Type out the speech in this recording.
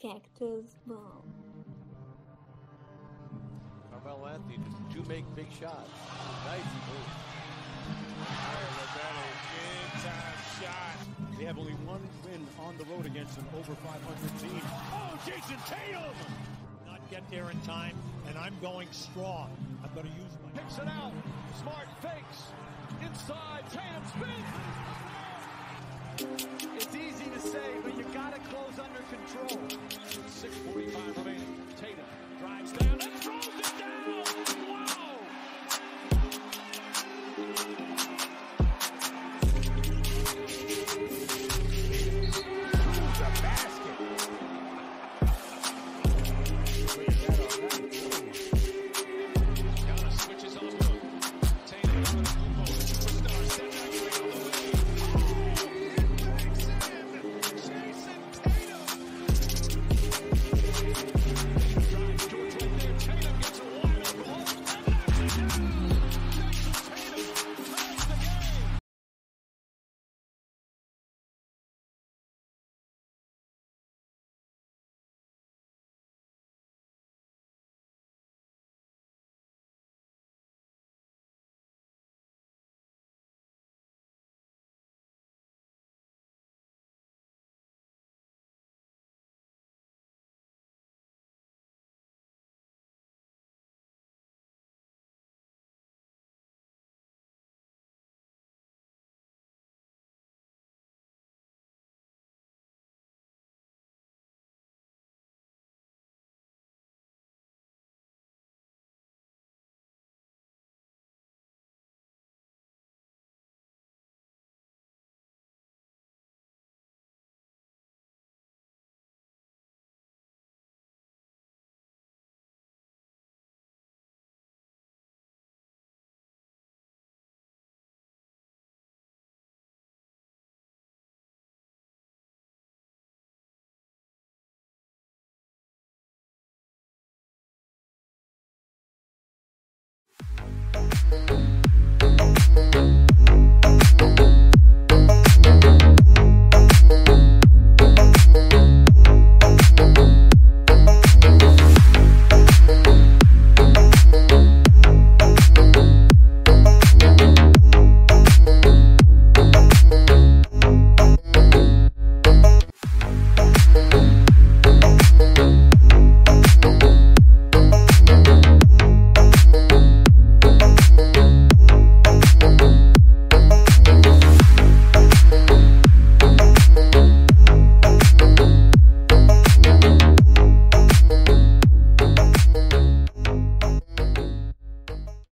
Cactus Ball. Carmelo Anthony just to make big shots. Nice move. That is a big time shot. They have only one win on the road against an over 500 team. Oh, Jayson Tatum! Not get there in time, and I'm going strong. I'm going to use my... Picks it out. Smart fakes. Inside. Tatum spins. It's easy to say, but you got to close under control.